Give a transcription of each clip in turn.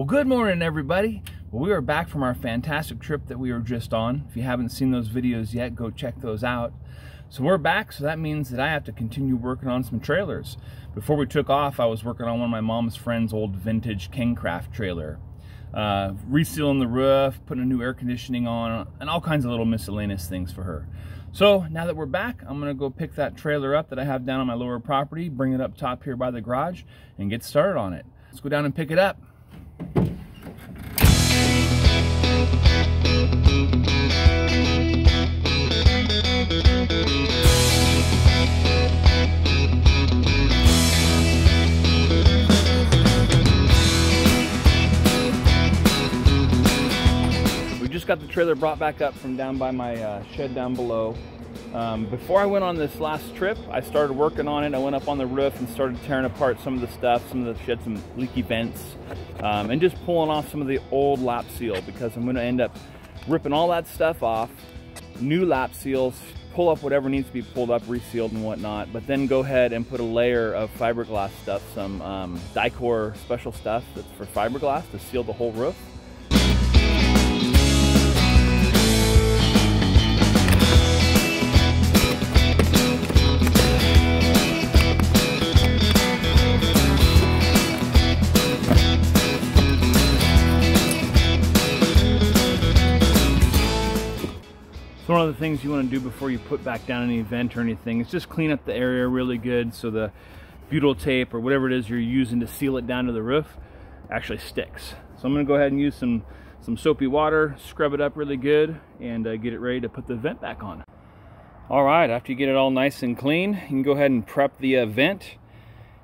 Well, good morning, everybody. Well, we are back from our fantastic trip that we were just on. If you haven't seen those videos yet, go check those out. So we're back, so that means that I have to continue working on some trailers. Before we took off, I was working on one of my mom's friend's old vintage Kencraft trailer. Resealing the roof, putting a new air conditioning on, and all kinds of little miscellaneous things for her. So now that we're back, I'm gonna go pick that trailer up that I have down on my lower property, bring it up top here by the garage, and get started on it. Let's go down and pick it up. We just got the trailer brought back up from down by my shed down below. Before I went on this last trip, I started working on it. I went up on the roof and started tearing apart some of the stuff. Shed some leaky vents, and just pulling off some of the old lap seal, because I'm gonna end up ripping all that stuff off, new lap seals, pull up whatever needs to be pulled up, resealed and whatnot, but then go ahead and put a layer of fiberglass stuff, some Dicor special stuff that's for fiberglass to seal the whole roof. One of the things you want to do before you put back down any vent or anything is just clean up the area really good, so the butyl tape or whatever it is you're using to seal it down to the roof actually sticks. So I'm going to go ahead and use some soapy water, scrub it up really good, and get it ready to put the vent back on. All right, after you get it all nice and clean, you can go ahead and prep the vent,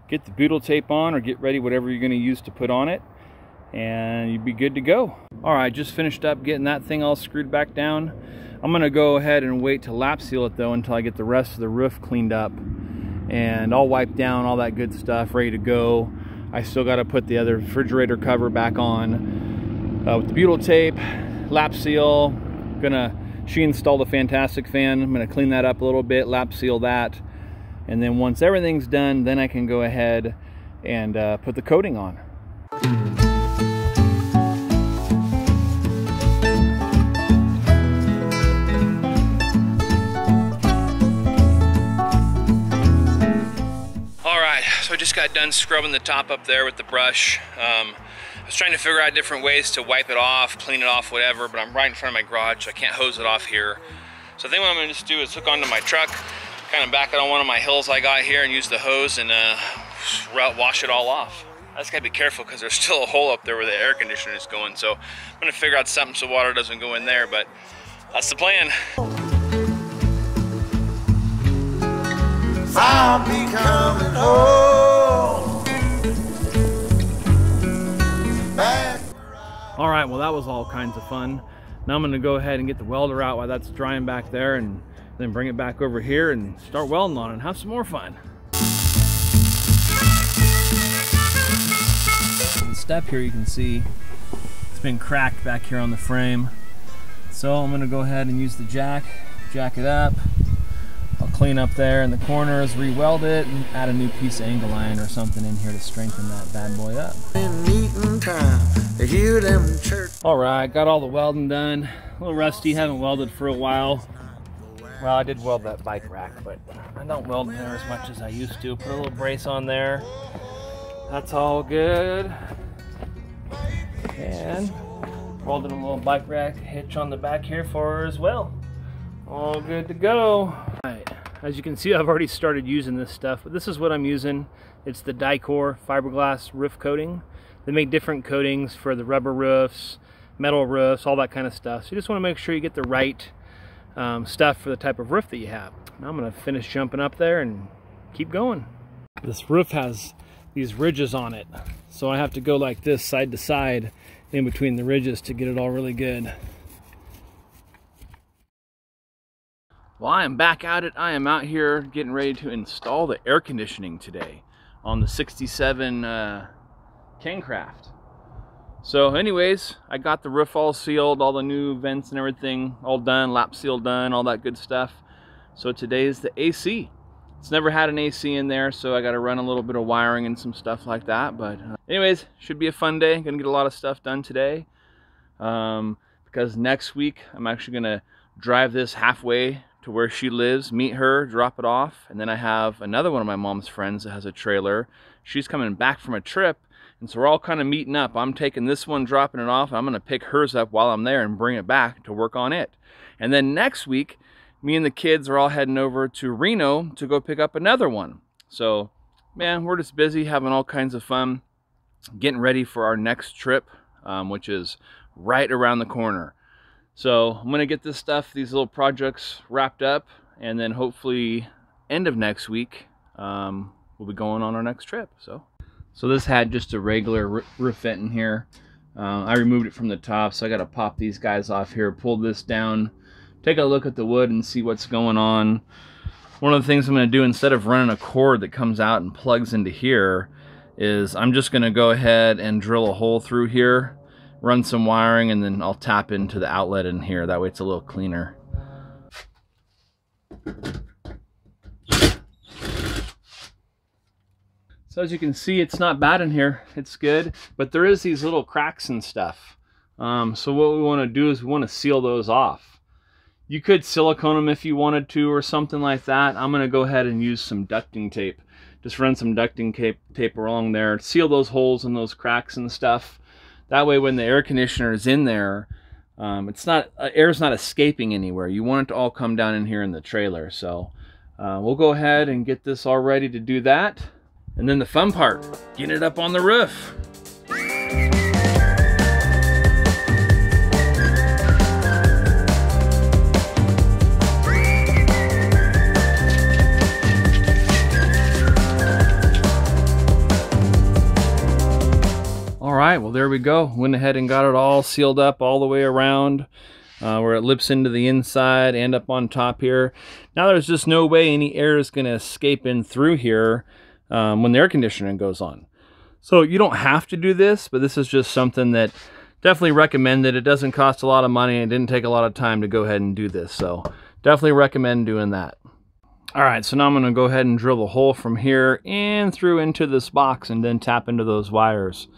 get the butyl tape on or get ready whatever you're going to use to put on it, and you'd be good to go. All right, just finished up getting that thing all screwed back down. I'm gonna go ahead and wait to lap seal it though until I get the rest of the roof cleaned up and all wiped down, all that good stuff, ready to go. I still gotta put the other refrigerator cover back on with the butyl tape, lap seal. She installed a fantastic fan. I'm gonna clean that up a little bit, lap seal that. And then once everything's done, then I can go ahead and put the coating on. So I just got done scrubbing the top up there with the brush. I was trying to figure out different ways to wipe it off, clean it off, whatever, but I'm right in front of my garage, so I can't hose it off here. So I think what I'm gonna just do is hook onto my truck, kind of back it on one of my hills I got here and use the hose and wash it all off. I just gotta be careful because there's still a hole up there where the air conditioner is going, so I'm gonna figure out something so water doesn't go in there, but that's the plan. I'll be coming home. All right, well that was all kinds of fun. Now I'm gonna go ahead and get the welder out while that's drying back there, and then bring it back over here and start welding on it and have some more fun. Step here, you can see it's been cracked back here on the frame. So I'm gonna go ahead and use the jack, jack it up. I'll clean up there in the corners, re-weld it, and add a new piece of angle iron or something in here to strengthen that bad boy up. Alright, got all the welding done. A little rusty, haven't welded for a while. Well, I did weld that bike rack, but I don't weld there as much as I used to. Put a little brace on there. That's all good. And welded a little bike rack hitch on the back here for her as well. All good to go. As you can see, I've already started using this stuff, but this is what I'm using. It's the Dicor fiberglass roof coating. They make different coatings for the rubber roofs, metal roofs, all that kind of stuff. So you just want to make sure you get the right stuff for the type of roof that you have. Now I'm going to finish jumping up there and keep going. This roof has these ridges on it, so I have to go like this side to side in between the ridges to get it all really good. Well, I am back at it. I am out here getting ready to install the air conditioning today on the 67 Kencraft. So anyways, I got the roof all sealed, all the new vents and everything all done, lap seal done, all that good stuff. So today is the AC. It's never had an AC in there, so I got to run a little bit of wiring and some stuff like that. But anyways, should be a fun day. Gonna get a lot of stuff done today, because next week I'm actually gonna drive this halfway to where she lives, meet her, drop it off, and then I have another one of my mom's friends that has a trailer. She's coming back from a trip, and so we're all kind of meeting up. I'm taking this one, dropping it off, and I'm gonna pick hers up while I'm there and bring it back to work on it. And then next week, me and the kids are all heading over to Reno to go pick up another one. So, man, we're just busy having all kinds of fun, getting ready for our next trip, which is right around the corner. So I'm going to get this stuff, these little projects wrapped up, and then hopefully end of next week, we'll be going on our next trip. So this had just a regular roof vent in here. I removed it from the top, so I got to pop these guys off here, pull this down, take a look at the wood and see what's going on. One of the things I'm going to do, instead of running a cord that comes out and plugs into here, is I'm just going to go ahead and drill a hole through here, run some wiring, and then I'll tap into the outlet in here. That way it's a little cleaner. So as you can see, it's not bad in here. It's good, but there is these little cracks and stuff. So what we want to do is we want to seal those off. You could silicone them if you wanted to or something like that. I'm going to go ahead and use some ducting tape. Just run some ducting tape along there. Seal those holes and those cracks and stuff. That way when the air conditioner is in there, it's not air's not escaping anywhere. You want it to all come down in here in the trailer. So we'll go ahead and get this all ready to do that. And then the fun part, getting it up on the roof. Well, there we go. Went ahead and got it all sealed up all the way around, where it lips into the inside and up on top here. Now there's just no way any air is going to escape in through here when the air conditioning goes on. So you don't have to do this, but this is just something that definitely recommended. It doesn't cost a lot of money and didn't take a lot of time to go ahead and do this. So definitely recommend doing that. All right, so now I'm going to go ahead and drill a hole from here and through into this box and then tap into those wires.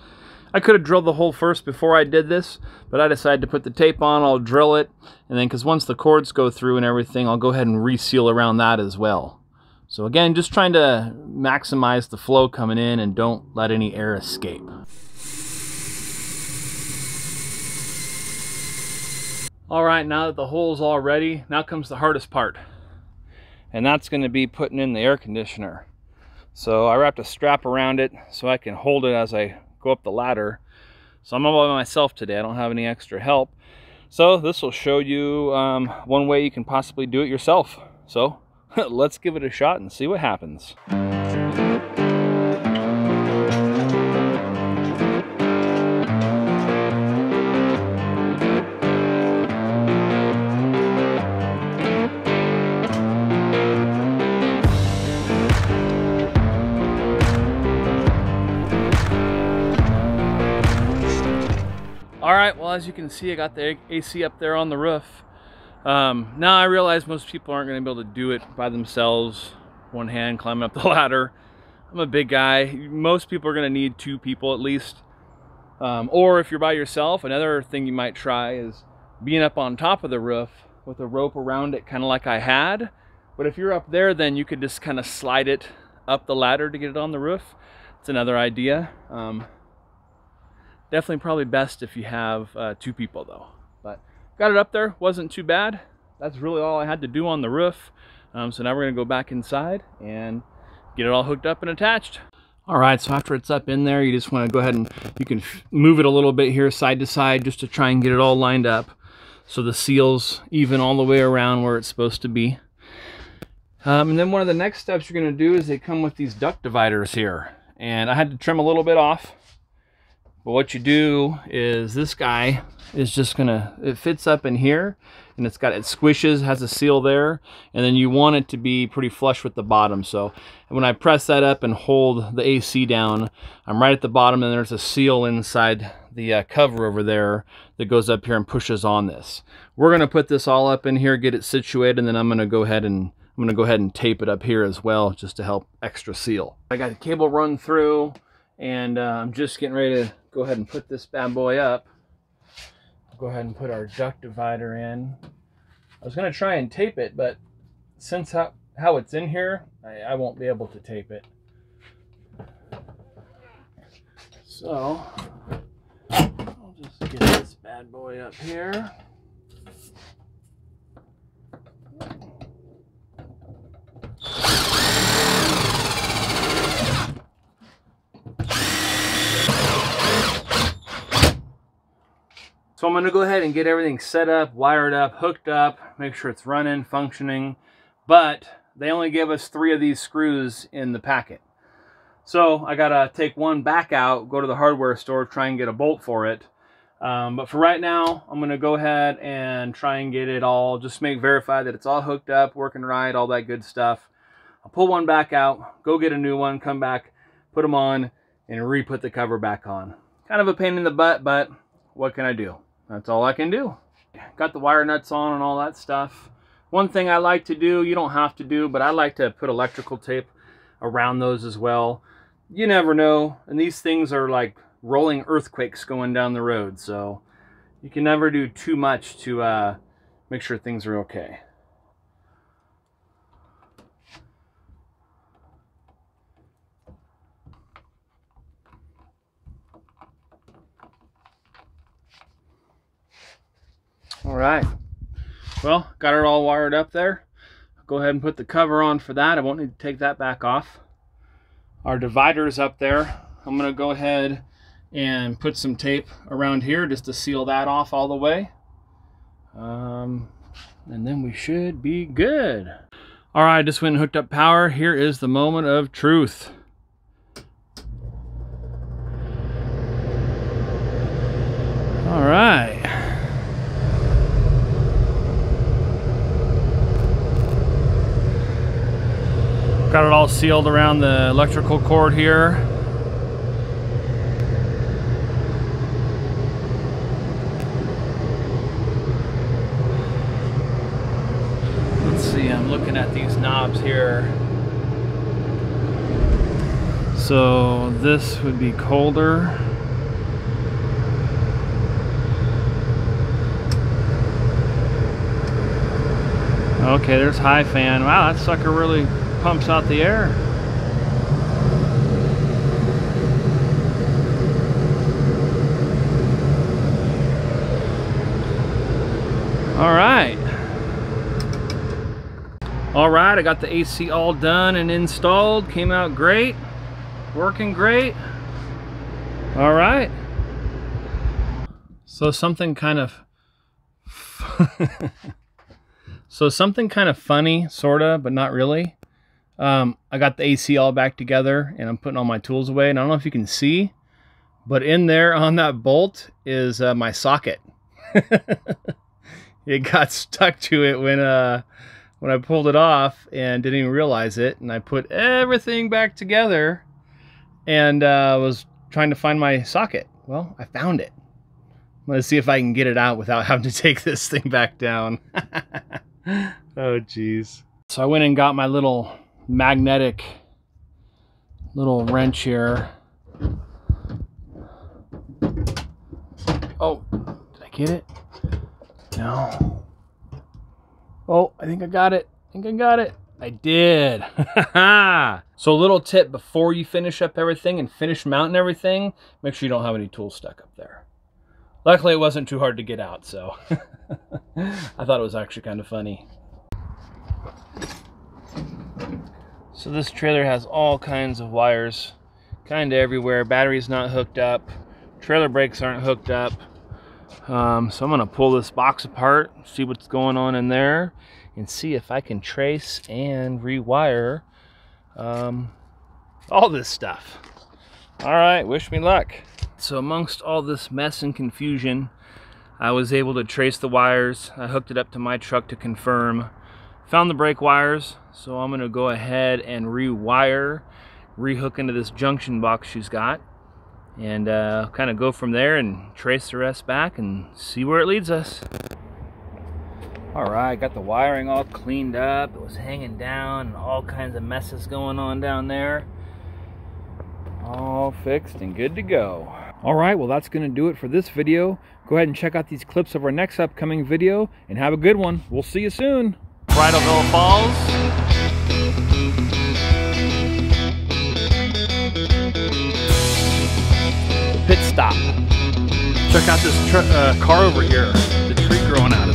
I could have drilled the hole first before I did this, but I decided to put the tape on. I'll drill it, and then because once the cords go through and everything, I'll go ahead and reseal around that as well. So again, just trying to maximize the flow coming in and don't let any air escape. All right, now that the hole's all ready, now comes the hardest part, and that's going to be putting in the air conditioner. So I wrapped a strap around it so I can hold it as I go up the ladder. So I'm all by myself today. I don't have any extra help. So this will show you one way you can possibly do it yourself. So let's give it a shot and see what happens. As you can see, I got the AC up there on the roof. Now I realize most people aren't going to be able to do it by themselves, one hand climbing up the ladder. I'm a big guy. Most people are going to need two people at least. Or if you're by yourself, another thing you might try is being up on top of the roof with a rope around it, kind of like I had. But if you're up there, then you could just kind of slide it up the ladder to get it on the roof. It's another idea. Definitely probably best if you have two people though. But got it up there, wasn't too bad. That's really all I had to do on the roof. So now we're gonna go back inside and get it all hooked up and attached. All right, so after it's up in there, you just wanna go ahead and you can move it a little bit here side to side just to try and get it all lined up so the seal's even all the way around where it's supposed to be. And then one of the next steps you're gonna do is they come with these duct dividers here. And I had to trim a little bit off. But what you do is this guy is just gonna, it fits up in here and it's got, it squishes, has a seal there, and then you want it to be pretty flush with the bottom. So when I press that up and hold the AC down, I'm right at the bottom and there's a seal inside the cover over there that goes up here and pushes on this. We're gonna put this all up in here, get it situated, and then I'm gonna go ahead and I'm gonna go ahead and tape it up here as well, just to help extra seal. I got the cable run through, and I'm just getting ready to go ahead and put this bad boy up. Go ahead and put our duct divider in. I was gonna try and tape it, but since how it's in here, I won't be able to tape it. So I'll just get this bad boy up here. So I'm going to go ahead and get everything set up, wired up, hooked up, make sure it's running, functioning. But they only give us 3 of these screws in the packet. So I got to take one back out, go to the hardware store, try and get a bolt for it. But for right now, I'm going to go ahead and try and get it all, just verify that it's all hooked up, working right, all that good stuff. I'll pull one back out, go get a new one, come back, put them on, and re-put the cover back on. Kind of a pain in the butt, but what can I do? That's all I can do. Got the wire nuts on and all that stuff. One thing I like to do, you don't have to do, but I like to put electrical tape around those as well. You never know. And these things are like rolling earthquakes going down the road. So you can never do too much to make sure things are okay. All right, well, got it all wired up there. I'll go ahead and put the cover on for that. I won't need to take that back off. Our divider's up there. I'm gonna go ahead and put some tape around here just to seal that off all the way. And then we should be good. All right, just went and hooked up power. Here is the moment of truth. All right. Got it all sealed around the electrical cord here. Let's see, I'm looking at these knobs here. So this would be colder. Okay, there's high fan. Wow, that sucker really pumps out the air. All right, I got the AC all done and installed. Came out great, working great. All right, so something kind of funny, sorta, but not really. I got the AC all back together, and I'm putting all my tools away, and I don't know if you can see, but in there on that bolt is my socket. It got stuck to it when I pulled it off and didn't even realize it, and I put everything back together and was trying to find my socket. Well, I found it. I'm gonna see if I can get it out without having to take this thing back down. Oh, geez. So I went and got my little magnetic little wrench here. Oh, did I get it? No. Oh, I think I got it. I think I got it. I did. So a little tip before you finish up everything and finish mounting everything, make sure you don't have any tools stuck up there. Luckily, it wasn't too hard to get out, so I thought it was actually kind of funny. So this trailer has all kinds of wires, kind of everywhere. Battery's not hooked up. Trailer brakes aren't hooked up. So I'm gonna pull this box apart, see what's going on in there, and see if I can trace and rewire all this stuff. All right, wish me luck. So amongst all this mess and confusion, I was able to trace the wires. I hooked it up to my truck to confirm. Found the brake wires, so I'm gonna go ahead and rewire, rehook into this junction box she's got, and kind of go from there and trace the rest back and see where it leads us. Alright, got the wiring all cleaned up. It was hanging down and all kinds of messes going on down there. All fixed and good to go. Alright, well that's going to do it for this video. Go ahead and check out these clips of our next upcoming video and have a good one. We'll see you soon. Bridalveil Falls. Pit stop. Check out this car over here. The tree growing out of it.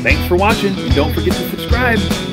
Thanks for watching and don't forget to subscribe.